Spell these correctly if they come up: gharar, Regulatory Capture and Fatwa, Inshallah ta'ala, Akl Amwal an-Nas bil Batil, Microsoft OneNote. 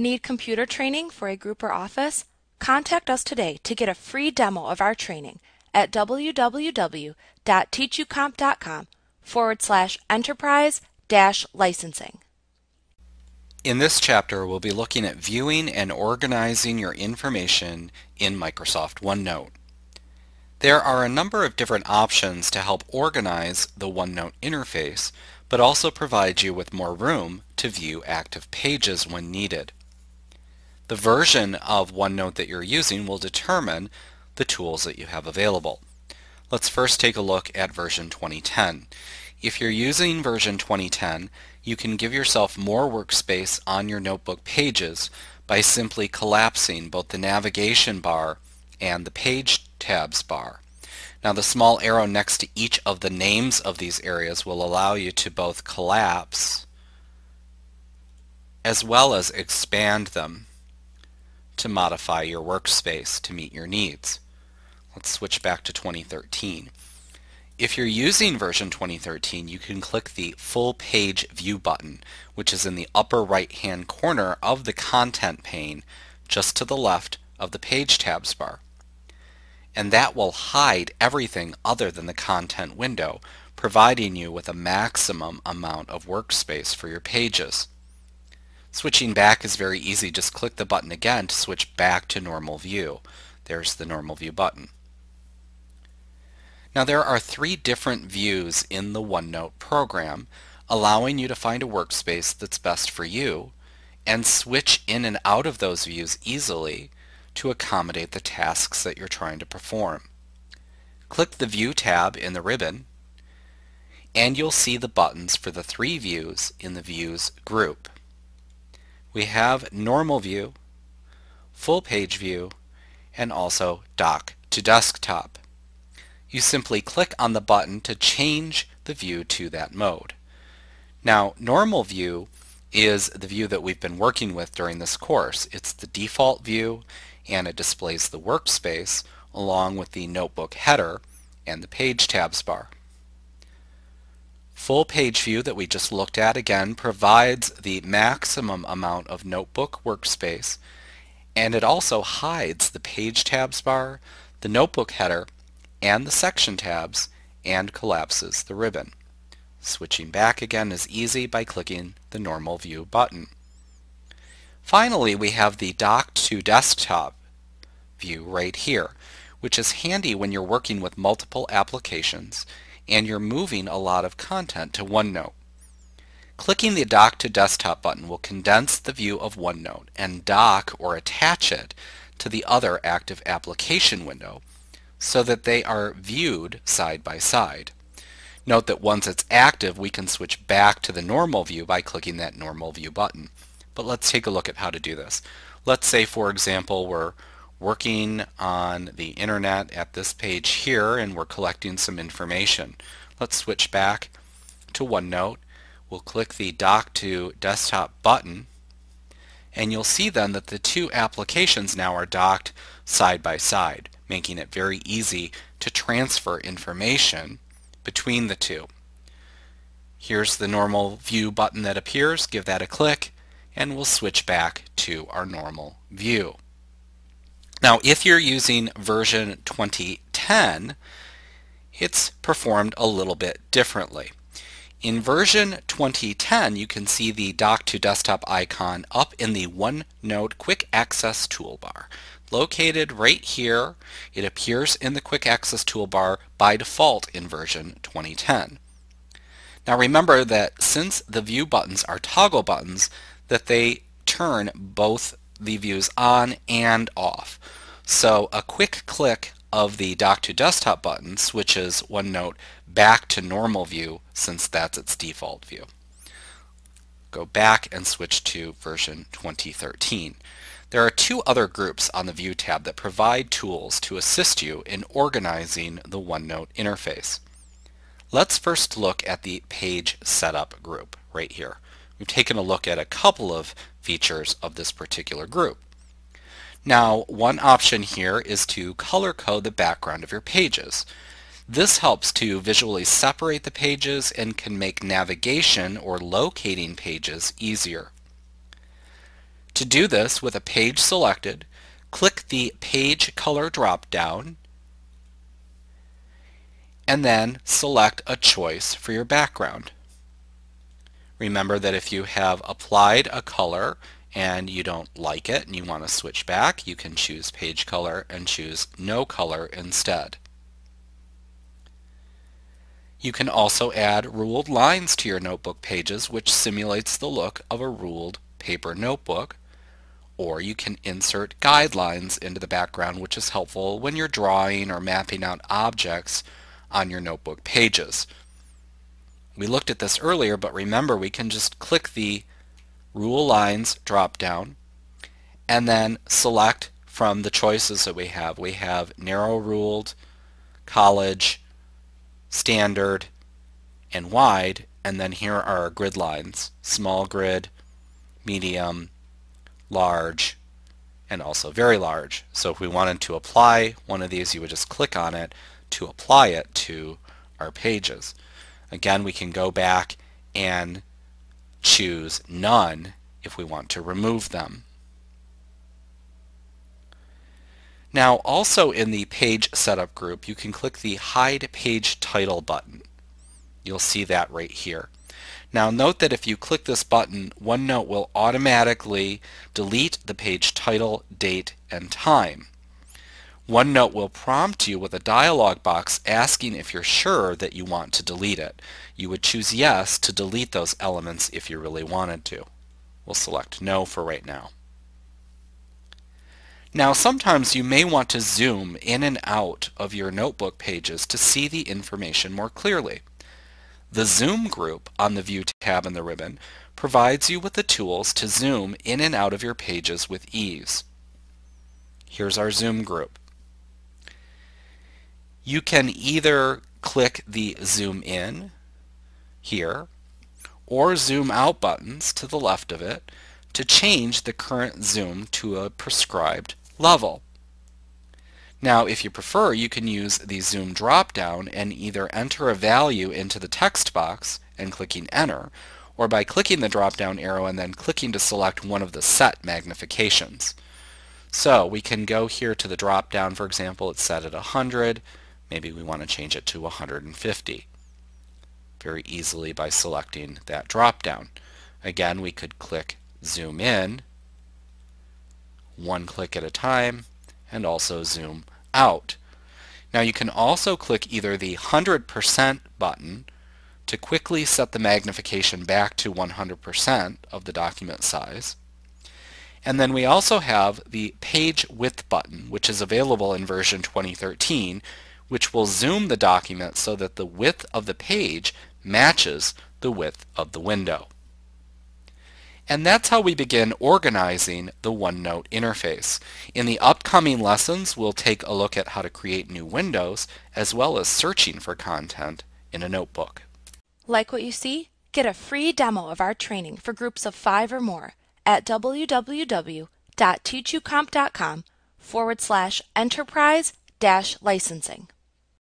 Need computer training for a group or office? Contact us today to get a free demo of our training at www.teachucomp.com/enterprise-licensing. In this chapter, we'll be looking at viewing and organizing your information in Microsoft OneNote. There are a number of different options to help organize the OneNote interface, but also provide you with more room to view active pages when needed. The version of OneNote that you're using will determine the tools that you have available. Let's first take a look at version 2010. If you're using version 2010, you can give yourself more workspace on your notebook pages by simply collapsing both the navigation bar and the page tabs bar. Now, the small arrow next to each of the names of these areas will allow you to both collapse as well as expand them to modify your workspace to meet your needs. Let's switch back to 2013. If you're using version 2013, you can click the Full Page View button, which is in the upper right-hand corner of the content pane, just to the left of the Page Tabs bar. And that will hide everything other than the content window, providing you with a maximum amount of workspace for your pages. Switching back is very easy. Just click the button again to switch back to normal view. There's the normal view button. Now, there are three different views in the OneNote program, allowing you to find a workspace that's best for you and switch in and out of those views easily to accommodate the tasks that you're trying to perform. Click the View tab in the ribbon, and you'll see the buttons for the three views in the Views group. We have Normal View, Full Page View, and also Dock to Desktop. You simply click on the button to change the view to that mode. Now, Normal View is the view that we've been working with during this course. It's the default view, and it displays the workspace along with the notebook header and the Page Tabs bar. Full Page View that we just looked at again provides the maximum amount of notebook workspace, and it also hides the Page Tabs bar, the notebook header, and the section tabs, and collapses the ribbon. Switching back again is easy by clicking the Normal View button. Finally, we have the Dock to Desktop view right here, which is handy when you're working with multiple applications and you're moving a lot of content to OneNote. Clicking the Dock to Desktop button will condense the view of OneNote and dock or attach it to the other active application window, so that they are viewed side by side. Note that once it's active, we can switch back to the normal view by clicking that normal view button. But let's take a look at how to do this. Let's say, for example, we're working on the internet at this page here and we're collecting some information. Let's switch back to OneNote. We'll click the Dock to Desktop button, and you'll see then that the two applications now are docked side by side, making it very easy to transfer information between the two. Here's the normal view button that appears. Give that a click, and we'll switch back to our normal view. Now, if you're using version 2010, it's performed a little bit differently. In version 2010, you can see the Dock to Desktop icon up in the OneNote Quick Access toolbar. Located right here, it appears in the Quick Access toolbar by default in version 2010. Now, remember that since the view buttons are toggle buttons, that they turn both the views on and off. So a quick click of the Dock to Desktop button switches OneNote back to normal view, since that's its default view. Go back and switch to version 2013. There are two other groups on the View tab that provide tools to assist you in organizing the OneNote interface. Let's first look at the Page Setup group right here. We've taken a look at a couple of features of this particular group. Now, one option here is to color code the background of your pages. This helps to visually separate the pages and can make navigation or locating pages easier. To do this with a page selected, click the Page Color drop-down and then select a choice for your background. Remember that if you have applied a color and you don't like it and you want to switch back, you can choose Page Color and choose No Color instead. You can also add ruled lines to your notebook pages, which simulates the look of a ruled paper notebook, or you can insert guidelines into the background, which is helpful when you're drawing or mapping out objects on your notebook pages. We looked at this earlier, but remember we can just click the Rule Lines drop-down and then select from the choices that we have. We have narrow ruled, college, standard, and wide, and then here are our grid lines: small grid, medium, large, and also very large. So if we wanted to apply one of these, you would just click on it to apply it to our pages. Again, we can go back and choose none if we want to remove them. Now, also in the Page Setup group, you can click the Hide Page Title button. You'll see that right here. Now, note that if you click this button, OneNote will automatically delete the page title, date, and time. OneNote will prompt you with a dialog box asking if you're sure that you want to delete it. You would choose yes to delete those elements if you really wanted to. We'll select no for right now. Now, sometimes you may want to zoom in and out of your notebook pages to see the information more clearly. The Zoom group on the View tab in the ribbon provides you with the tools to zoom in and out of your pages with ease. Here's our Zoom group. You can either click the Zoom In here or Zoom Out buttons to the left of it to change the current zoom to a prescribed level. Now, if you prefer, you can use the Zoom drop-down and either enter a value into the text box and clicking Enter, or by clicking the drop-down arrow and then clicking to select one of the set magnifications. So we can go here to the drop-down. For example, it's set at 100. Maybe we want to change it to 150 very easily by selecting that drop-down. Again, we could click Zoom In, one click at a time, and also Zoom Out. Now, you can also click either the 100% button to quickly set the magnification back to 100% of the document size. And then we also have the Page Width button, which is available in version 2013, which will zoom the document so that the width of the page matches the width of the window. And that's how we begin organizing the OneNote interface. In the upcoming lessons, we'll take a look at how to create new windows, as well as searching for content in a notebook. Like what you see? Get a free demo of our training for groups of 5 or more at www.teachucomp.com/enterprise-licensing.